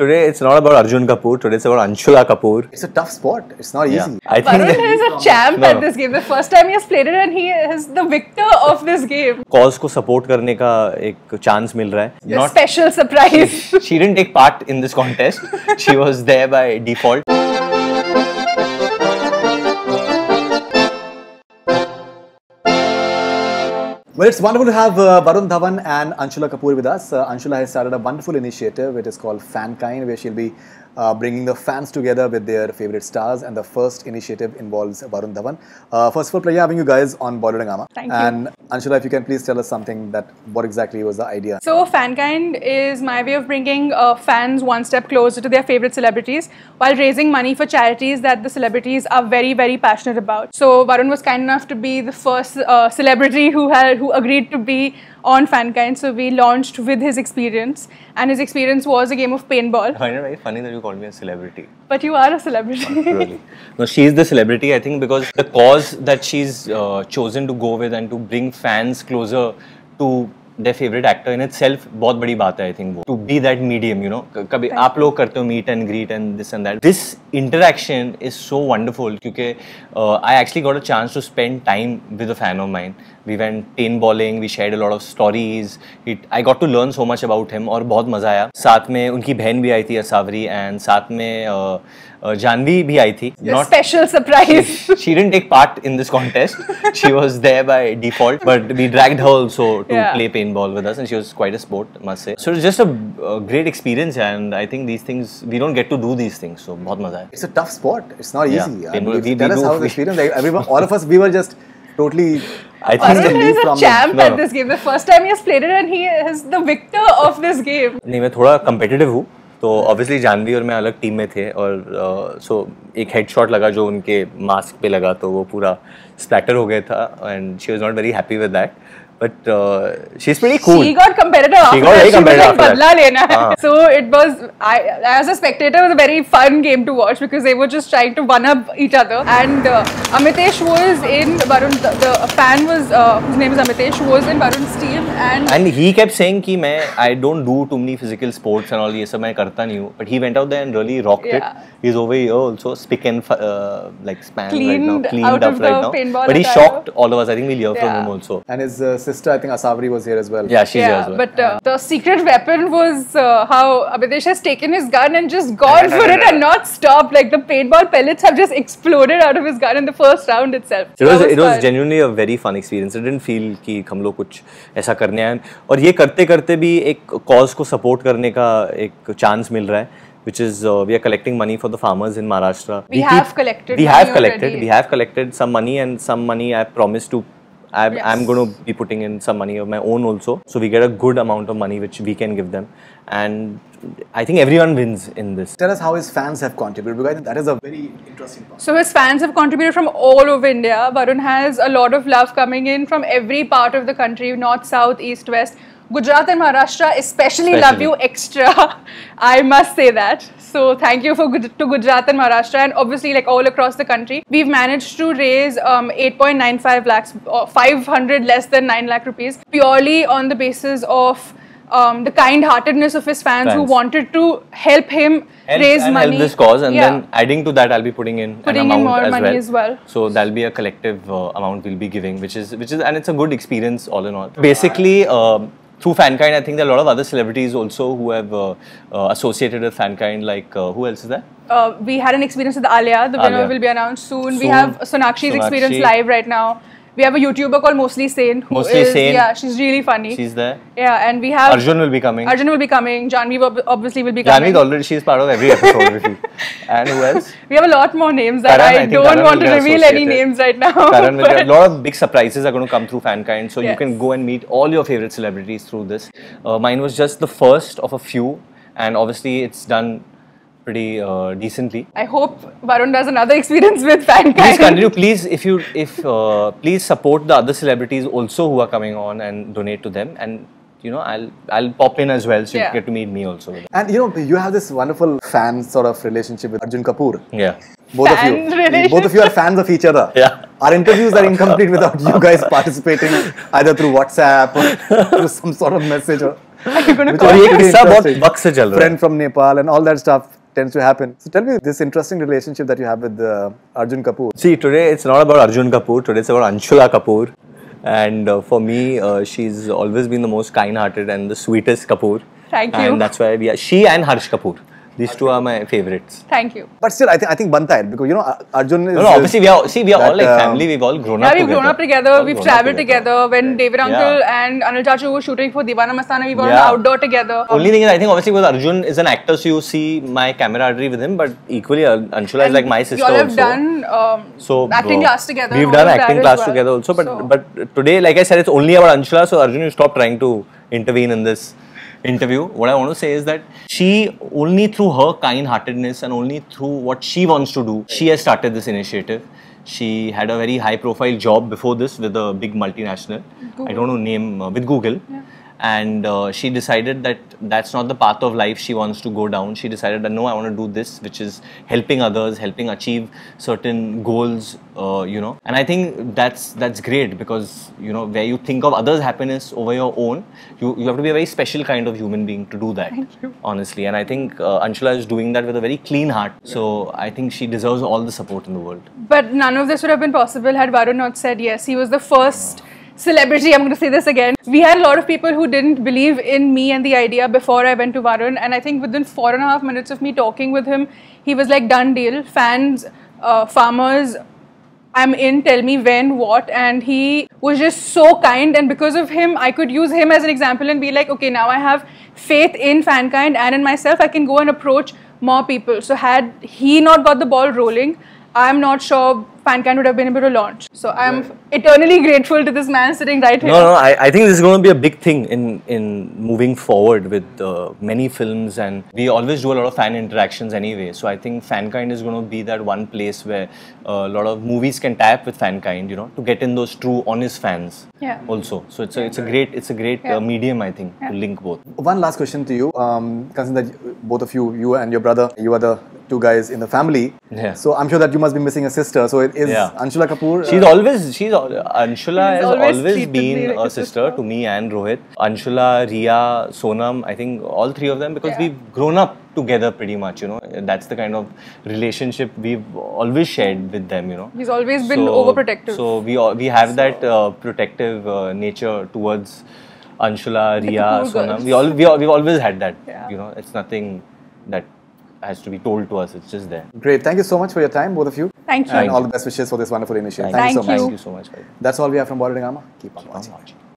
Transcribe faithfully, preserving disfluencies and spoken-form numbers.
Today, it's not about Arjun Kapoor. Today, it's about Anshula Kapoor. It's a tough sport. It's not yeah. easy. I Varun think is a champ no, no. at this game. The first time he has played it and he is the victor of this game. Cause ko support karne ka ek chance mil raha hai. Not, special surprise. She, she didn't take part in this contest. She was there by default. Well, it's wonderful to have uh, Varun Dhawan and Anshula Kapoor with us. Uh, Anshula has started a wonderful initiative which is called Fankind, where she'll be uh, bringing the fans together with their favorite stars, and the first initiative involves Varun Dhawan. Uh, first of all, pleasure having you guys on Bollywood Hungama. Thank you. And Anshula, if you can please tell us something that what exactly was the idea? So, Fankind is my way of bringing uh, fans one step closer to their favorite celebrities while raising money for charities that the celebrities are very, very passionate about. So, Varun was kind enough to be the first uh, celebrity who had who agreed to be on Fankind, so we launched with his experience, and his experience was a game of paintball. I find it very funny that you called me a celebrity. But you are a celebrity. Not really. No, she is the celebrity, I think, because the cause that she's uh, chosen to go with and to bring fans closer to their favorite actor in itself, बहुत बड़ी बात है, I think, to be that medium, you know. कभी आप लोग करते हो meet and greet and this and that. This interaction is so wonderful because uh, I actually got a chance to spend time with a fan of mine. We went paintballing, we shared a lot of stories. It, I got to learn so much about him और बहुत मजा आया. साथ में उनकी बहन भी आई थी असावरी and साथ में uh, uh, जानवी भी आई थी. Not, special surprise. She, she didn't take part in this contest. She was there by default, but we dragged her also to yeah. play paintball. Ball with us, and she was quite a sport, must say. So it was just a, a great experience, and I think these things, we don't get to do these things, so bahut maza hai. It's a tough sport. It's not yeah. easy. I mean, we, we, tell we us how the experience, like everyone, all of us, we were just totally... I think Varun is a champ no, no. at this game. The first time he has played it, and he is the victor of this game. नहीं, मैं थोड़ा competitive हूँ, तो obviously Janvi और मैं अलग team में थे, और so एक headshot लगा जो उनके mask पे लगा, तो वो पूरा splatter हो गया था, and she was not very happy with that. But uh, she's pretty cool. She got competitive after that. She got very competitive after that. Ah. So it was, I, as a spectator, it was a very fun game to watch because they were just trying to one-up each other. And uh, Amitesh was in Varun, the, the fan was, uh, whose name is Amitesh, was in Varun's team. And and he kept saying ki main, I don't do too many physical sports and all this, so I karta nahi hu. But he went out there and really rocked yeah. it. He's over here also, spick and uh, like span right now, cleaned out up of right the now. But he shocked all of us. I think we'll hear yeah. from him also. And his uh, sister, I think Asavari was here as well. Yeah, she's yeah, here as well. But uh, yeah. the secret weapon was uh, how Abhidesh has taken his gun and just gone for it and not stopped. Like the paintball pellets have just exploded out of his gun in the first round itself. It was, was it fun. was genuinely a very fun experience. It didn't feel कि हम लोग कुछ ऐसा करने आए और ये करते करते भी एक cause को support करने का एक chance मिल रहा है. Which is uh, we are collecting money for the farmers in Maharashtra. We, we have keep, collected. We have collected. Already. We have collected some money, and some money I promised to. I'm, yes. I'm going to be putting in some money of my own also. So we get a good amount of money which we can give them. And I think everyone wins in this. Tell us how his fans have contributed, because I think that is a very interesting part. So his fans have contributed from all over India. Varun has a lot of love coming in from every part of the country, north, south, east, west. Gujarat and Maharashtra especially, especially. love you extra. I must say that. So thank you for to Gujarat and Maharashtra, and obviously like all across the country. We've managed to raise um, eight point nine five lakhs, or five hundred less than nine lakh rupees, purely on the basis of um, the kind-heartedness of his fans, fans who wanted to help him help, raise and money. Help this cause, and yeah. then adding to that, I'll be putting in putting an amount in more as money well. as well. So that'll be a collective uh, amount we'll be giving, which is which is and it's a good experience all in all. Basically. Um, Through Fankind, I think there are a lot of other celebrities also who have uh, uh, associated with Fankind, like uh, who else is there? Uh, we had an experience with Alia, the winner Alia. will be announced soon. soon. We have Sonakshi's Sonakshi. experience live right now. We have a YouTuber called Mostly Sane. Who Mostly is, Sane. Yeah, she's really funny. She's there. Yeah, and we have... Arjun will be coming. Arjun will be coming. Janhvi obviously will be coming. Janhvi already, she's part of every episode. And who else? We have a lot more names that Karan, I, I don't Karan want to reveal any names right now. Karan will get, a lot of big surprises are going to come through Fankind. So yes. you can go and meet all your favorite celebrities through this. Uh, mine was just the first of a few. And obviously it's done... pretty uh, decently. I hope Varun does another experience with Fankind. Please continue. Please, if you, if uh, please support the other celebrities also who are coming on and donate to them. And you know, I'll I'll pop in as well, so yeah. you get to meet me also. And you know, you have this wonderful fan sort of relationship with Arjun Kapoor. Yeah. Both fan of you. Relationship. Both of you are fans of each other. Yeah. Our interviews are incomplete without you guys participating, either through WhatsApp or through some sort of message or. You're going to call it. Friend from Nepal and all that stuff tends to happen. So tell me this interesting relationship that you have with uh, Arjun Kapoor. See, today it's not about Arjun Kapoor. Today it's about Anshula Kapoor. And uh, for me, uh, she's always been the most kind-hearted and the sweetest Kapoor. Thank you. And that's why we are. She and Harsh Kapoor. These two are my favorites. Thank you. But still, I think I think banta hai because you know Arjun is. No, no obviously we are. See, we are that, all like family. We've all grown yeah, up. Yeah, we've together. grown up together. All we've travelled together. together. When right. David Uncle yeah. and Anil Chachu were shooting for Diva Mastana, we were yeah. all outdoor together. Only thing is, I think obviously because Arjun is an actor, so you see my camaraderie with him. But equally, Anshula and is like my sister also. You all have done um, so, acting class together. We've done acting class well. together also. But so. but today, like I said, it's only about Anshula. So Arjun, you stop trying to intervene in this interview. What I want to say is that she, only through her kind-heartedness and only through what she wants to do, she has started this initiative. She had a very high-profile job before this with a big multinational. Google. I don't know name uh, with Google. Yeah. And uh, she decided that that's not the path of life she wants to go down. She decided that no, I want to do this, which is helping others, helping achieve certain goals, uh, you know. And I think that's that's great because, you know, where you think of others' happiness over your own, you, you have to be a very special kind of human being to do that. Thank you. Honestly. And I think uh, Anshula is doing that with a very clean heart. So I think she deserves all the support in the world. But none of this would have been possible had Varun not said yes. He was the first... celebrity, I'm going to say this again. We had a lot of people who didn't believe in me and the idea before I went to Varun, and I think within four and a half minutes of me talking with him, he was like, done deal. Fans, uh, farmers, I'm in, tell me when, what. And he was just so kind, and because of him, I could use him as an example and be like, okay, now I have faith in Fankind and in myself. I can go and approach more people. So had he not got the ball rolling, I'm not sure Fankind would have been able to launch. So I'm right. eternally grateful to this man sitting right here. No, no, I, I think this is going to be a big thing in, in moving forward with uh, many films, and we always do a lot of fan interactions anyway. So I think Fankind is going to be that one place where a uh, lot of movies can tap with Fankind, you know, to get in those true, honest fans. Yeah. Also, so it's a it's a great it's a great yeah. uh, medium, I think, yeah. to link both. One last question to you, um, considering that both of you, you and your brother, you are the two guys in the family. Yeah. So I'm sure that you must be missing a sister. So it is yeah. Anshula Kapoor. She's uh, always she's Anshula has always, always been a sister to me and Rohit. Anshula, Rhea, Sonam, I think all three of them, because yeah. we've grown up together pretty much, you know. That's the kind of relationship we've always shared with them, you know. He's always been so, overprotective. So we we have so. that uh, protective uh, nature towards Anshula, Rhea, Sonam. We all we all, we've always had that. Yeah. You know, it's nothing that has to be told to us. It's just there. Great. Thank you so much for your time, both of you. Thank you. And Thank all you. the best wishes for this wonderful initiative. Thank, Thank you so much. Thank you so much. That's all we have from Bollywood Hungama. Keep on watching.